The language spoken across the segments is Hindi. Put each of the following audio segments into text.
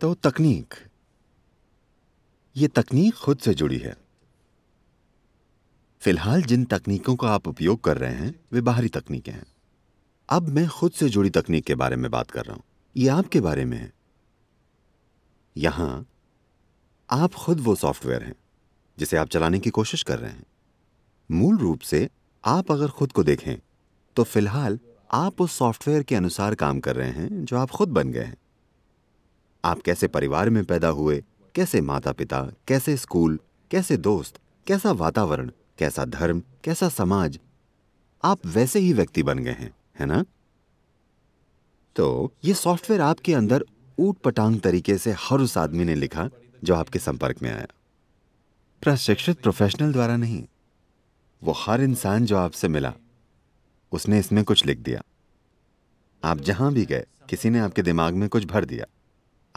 तो तकनीक, ये तकनीक खुद से जुड़ी है। फिलहाल जिन तकनीकों का आप उपयोग कर रहे हैं वे बाहरी तकनीकें हैं। अब मैं खुद से जुड़ी तकनीक के बारे में बात कर रहा हूं। ये आपके बारे में है। यहां आप खुद वो सॉफ्टवेयर हैं जिसे आप चलाने की कोशिश कर रहे हैं। मूल रूप से आप अगर खुद को देखें तो फिलहाल आप उस सॉफ्टवेयर के अनुसार काम कर रहे हैं जो आप खुद बन गए हैं। आप कैसे परिवार में पैदा हुए, कैसे माता पिता, कैसे स्कूल, कैसे दोस्त, कैसा वातावरण, कैसा धर्म, कैसा समाज, आप वैसे ही व्यक्ति बन गए हैं, है ना? तो ये सॉफ्टवेयर आपके अंदर ऊटपटांग तरीके से हर उस आदमी ने लिखा जो आपके संपर्क में आया, प्रशिक्षित प्रोफेशनल द्वारा नहीं। वो हर इंसान जो आपसे मिला उसने इसमें कुछ लिख दिया। आप जहां भी गए किसी ने आपके दिमाग में कुछ भर दिया।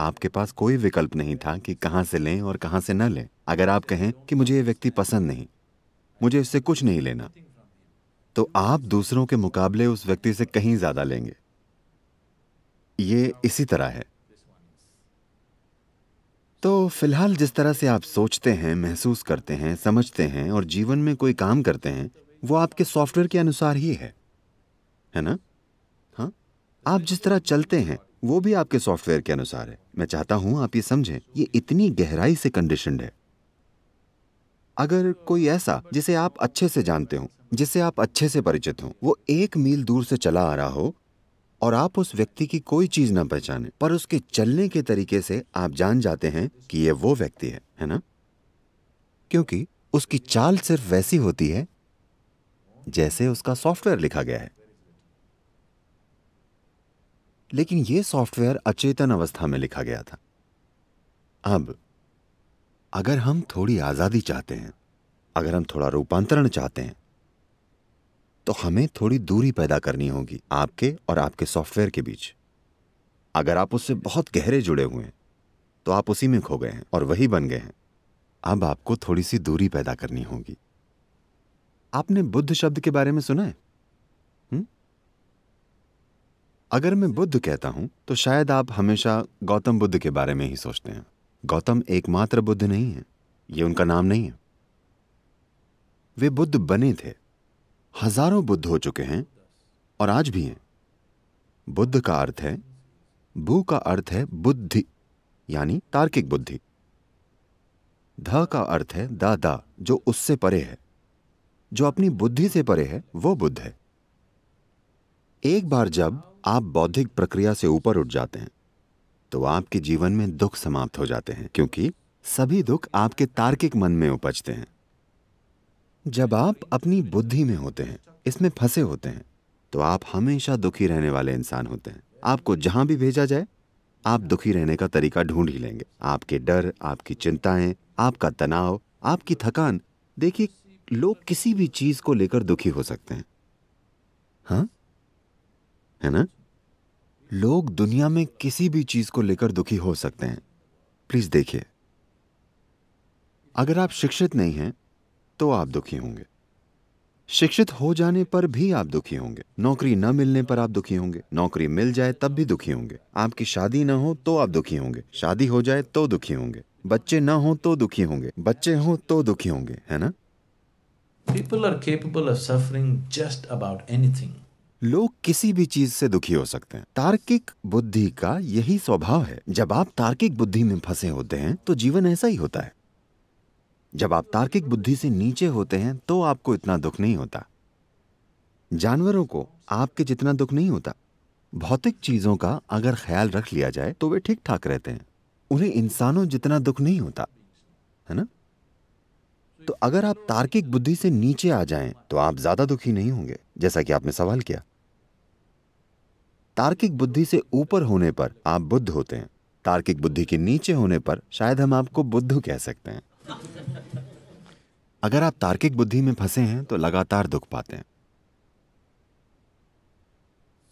आपके पास कोई विकल्प नहीं था कि कहां से लें और कहां से न लें। अगर आप कहें कि मुझे ये व्यक्ति पसंद नहीं, मुझे इससे कुछ नहीं लेना, तो आप दूसरों के मुकाबले उस व्यक्ति से कहीं ज्यादा लेंगे। ये इसी तरह है। तो फिलहाल जिस तरह से आप सोचते हैं, महसूस करते हैं, समझते हैं और जीवन में कोई काम करते हैं, वो आपके सॉफ्टवेयर के अनुसार ही है ना? हाँ, आप जिस तरह चलते हैं वो भी आपके सॉफ्टवेयर के अनुसार है। मैं चाहता हूं आप ये समझें, ये इतनी गहराई से कंडीशन्ड है। अगर कोई ऐसा जिसे आप अच्छे से जानते हो, जिसे आप अच्छे से परिचित हो, वो 1 मील दूर से चला आ रहा हो और आप उस व्यक्ति की कोई चीज ना पहचाने, पर उसके चलने के तरीके से आप जान जाते हैं कि ये वो व्यक्ति है ना? क्योंकि उसकी चाल सिर्फ वैसी होती है जैसे उसका सॉफ्टवेयर लिखा गया है। लेकिन यह सॉफ्टवेयर अचेतन अवस्था में लिखा गया था। अब अगर हम थोड़ी आजादी चाहते हैं, अगर हम थोड़ा रूपांतरण चाहते हैं, तो हमें थोड़ी दूरी पैदा करनी होगी आपके और आपके सॉफ्टवेयर के बीच। अगर आप उससे बहुत गहरे जुड़े हुए हैं तो आप उसी में खो गए हैं और वही बन गए हैं। अब आपको थोड़ी सी दूरी पैदा करनी होगी। आपने बुद्ध शब्द के बारे में सुना है? अगर मैं बुद्ध कहता हूं तो शायद आप हमेशा गौतम बुद्ध के बारे में ही सोचते हैं। गौतम एकमात्र बुद्ध नहीं है, ये उनका नाम नहीं है। वे बुद्ध बने थे। हजारों बुद्ध हो चुके हैं और आज भी हैं। बुद्ध का अर्थ है, बु का अर्थ है बुद्धि यानी तार्किक बुद्धि, ध का अर्थ है दादा जो उससे परे है, जो अपनी बुद्धि से परे है, वो बुद्ध है। एक बार जब आप बौद्धिक प्रक्रिया से ऊपर उठ जाते हैं तो आपके जीवन में दुख समाप्त हो जाते हैं, क्योंकि सभी दुख आपके तार्किक मन में उपजते हैं। जब आप अपनी बुद्धि में होते हैं, इसमें फंसे होते हैं, तो आप हमेशा दुखी रहने वाले इंसान होते हैं। आपको जहां भी भेजा जाए आप दुखी रहने का तरीका ढूंढ ही लेंगे। आपके डर, आपकी चिंताएं, आपका तनाव, आपकी थकान, देखिए लोग किसी भी चीज को लेकर दुखी हो सकते हैं। हाँ, है ना? लोग दुनिया में किसी भी चीज को लेकर दुखी हो सकते हैं। प्लीज देखिए, अगर आप शिक्षित नहीं हैं तो आप दुखी होंगे। शिक्षित हो जाने पर भी आप दुखी होंगे। नौकरी न मिलने पर आप दुखी होंगे। नौकरी मिल जाए तब भी दुखी होंगे। आपकी शादी न हो तो आप दुखी होंगे। शादी हो जाए तो दुखी होंगे। बच्चे न हो तो दुखी होंगे। बच्चे हो तो दुखी होंगे, है ना? People are capable of suffering just about anything. लोग किसी भी चीज से दुखी हो सकते हैं। तार्किक बुद्धि का यही स्वभाव है। जब आप तार्किक बुद्धि में फंसे होते हैं तो जीवन ऐसा ही होता है। जब आप तार्किक बुद्धि से नीचे होते हैं तो आपको इतना दुख नहीं होता। जानवरों को आपके जितना दुख नहीं होता। भौतिक चीजों का अगर ख्याल रख लिया जाए तो वे ठीक ठाक रहते हैं। उन्हें इंसानों जितना दुख नहीं होता, है ना? तो अगर आप तार्किक बुद्धि से नीचे आ जाएं तो आप ज्यादा दुखी नहीं होंगे, जैसा कि आपने सवाल किया। तार्किक बुद्धि से ऊपर होने पर आप बुद्ध होते हैं। तार्किक बुद्धि के नीचे होने पर शायद हम आपको बुद्धू कह सकते हैं। अगर आप तार्किक बुद्धि में फंसे हैं तो लगातार दुख पाते हैं।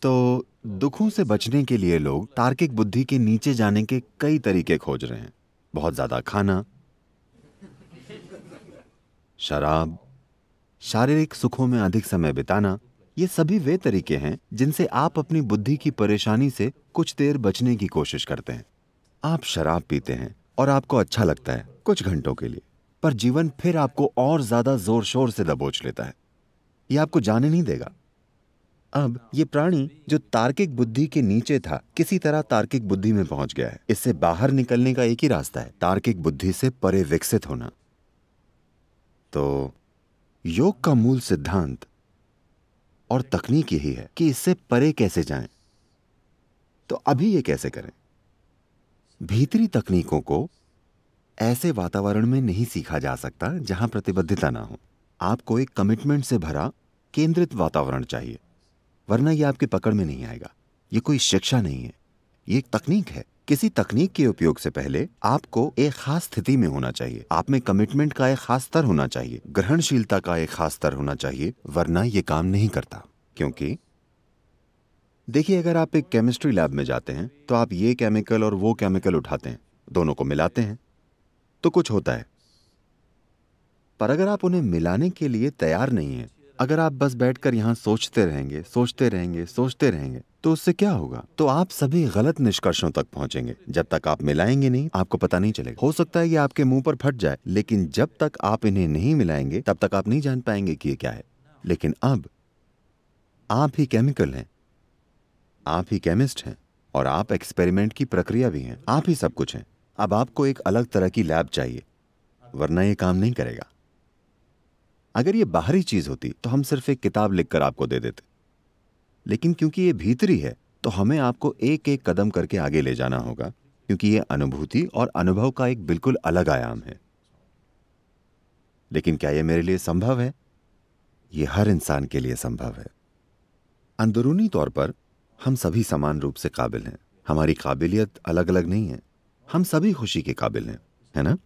तो दुखों से बचने के लिए लोग तार्किक बुद्धि के नीचे जाने के कई तरीके खोज रहे हैं। बहुत ज्यादा खाना, शराब, शारीरिक सुखों में अधिक समय बिताना, ये सभी वे तरीके हैं जिनसे आप अपनी बुद्धि की परेशानी से कुछ देर बचने की कोशिश करते हैं। आप शराब पीते हैं और आपको अच्छा लगता है कुछ घंटों के लिए, पर जीवन फिर आपको और ज्यादा जोर शोर से दबोच लेता है, यह आपको जाने नहीं देगा। अब ये प्राणी जो तार्किक बुद्धि के नीचे था किसी तरह तार्किक बुद्धि में पहुंच गया है। इससे बाहर निकलने का एक ही रास्ता है, तार्किक बुद्धि से परे विकसित होना। तो योग का मूल सिद्धांत और तकनीक यही है कि इससे परे कैसे जाएं। तो अभी ये कैसे करें? भीतरी तकनीकों को ऐसे वातावरण में नहीं सीखा जा सकता जहां प्रतिबद्धता ना हो। आपको एक कमिटमेंट से भरा केंद्रित वातावरण चाहिए, वरना यह आपकी पकड़ में नहीं आएगा। ये कोई शिक्षा नहीं है, ये एक तकनीक है। किसी तकनीक के उपयोग से पहले आपको एक खास स्थिति में होना चाहिए, आप में कमिटमेंट का एक खास स्तर होना चाहिए, ग्रहणशीलता का एक खास स्तर होना चाहिए, वरना ये काम नहीं करता। क्योंकि देखिए, अगर आप एक केमिस्ट्री लैब में जाते हैं तो आप ये केमिकल और वो केमिकल उठाते हैं, दोनों को मिलाते हैं तो कुछ होता है, पर अगर आप उन्हें मिलाने के लिए तैयार नहीं हैं, अगर आप बस बैठकर यहां सोचते रहेंगे तो उससे क्या होगा? तो आप सभी गलत निष्कर्षों तक पहुंचेंगे। जब तक आप मिलाएंगे नहीं, आपको पता नहीं चलेगा। हो सकता है ये आपके मुंह पर फट जाए, लेकिन जब तक आप इन्हें नहीं मिलाएंगे तब तक आप नहीं जान पाएंगे कि ये क्या है। लेकिन अब आप ही केमिकल हैं, आप ही केमिस्ट हैं और आप एक्सपेरिमेंट की प्रक्रिया भी हैं, आप ही सब कुछ हैं। अब आपको एक अलग तरह की लैब चाहिए, वरना ये काम नहीं करेगा। अगर ये बाहरी चीज होती तो हम सिर्फ एक किताब लिखकर आपको दे देते, लेकिन क्योंकि ये भीतरी है तो हमें आपको एक एक कदम करके आगे ले जाना होगा, क्योंकि ये अनुभूति और अनुभव का एक बिल्कुल अलग आयाम है। लेकिन क्या ये मेरे लिए संभव है? ये हर इंसान के लिए संभव है। अंदरूनी तौर पर हम सभी समान रूप से काबिल हैं, हमारी काबिलियत अलग अलग नहीं है, हम सभी खुशी के काबिल हैं, है ना?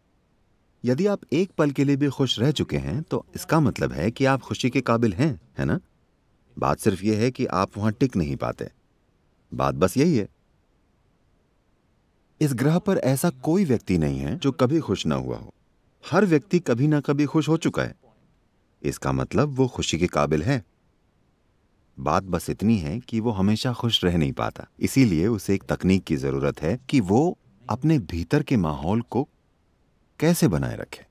यदि आप एक पल के लिए भी खुश रह चुके हैं तो इसका मतलब है कि आप खुशी के काबिल हैं, है ना? बात सिर्फ यह है कि आप वहां टिक नहीं पाते, बात बस यही है। इस ग्रह पर ऐसा कोई व्यक्ति नहीं है जो कभी खुश ना हुआ हो। हर व्यक्ति कभी ना कभी खुश हो चुका है, इसका मतलब वो खुशी के काबिल है। बात बस इतनी है कि वो हमेशा खुश रह नहीं पाता, इसीलिए उसे एक तकनीक की जरूरत है कि वो अपने भीतर के माहौल को कैसे बनाए रखें।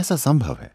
ऐसा संभव है।